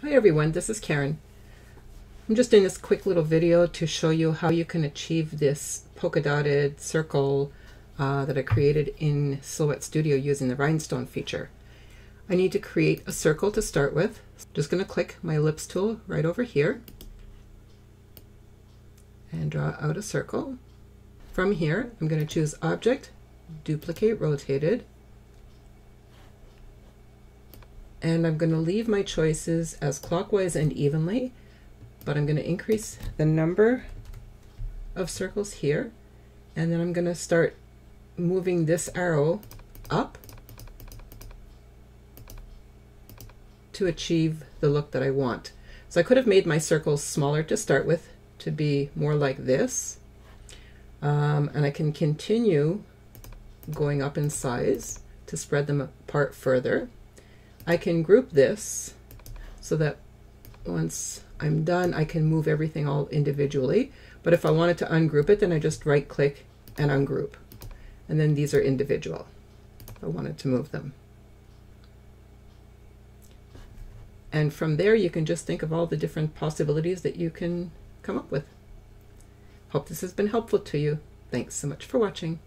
Hi everyone, this is Karen. I'm just doing this quick little video to show you how you can achieve this polka dotted circle that I created in Silhouette Studio using the rhinestone feature. I need to create a circle to start with. Just going to click my ellipse tool right over here and draw out a circle. From here, I'm going to choose Object, Duplicate Rotated, and I'm going to leave my choices as clockwise and evenly, but I'm going to increase the number of circles here, and then I'm going to start moving this arrow up to achieve the look that I want. So I could have made my circles smaller to start with to be more like this, and I can continue going up in size to spread them apart further. I can group this so that once I'm done, I can move everything all individually. But if I wanted to ungroup it, then I just right click and ungroup. And then these are individual. I wanted to move them. And from there, you can just think of all the different possibilities that you can come up with. Hope this has been helpful to you. Thanks so much for watching.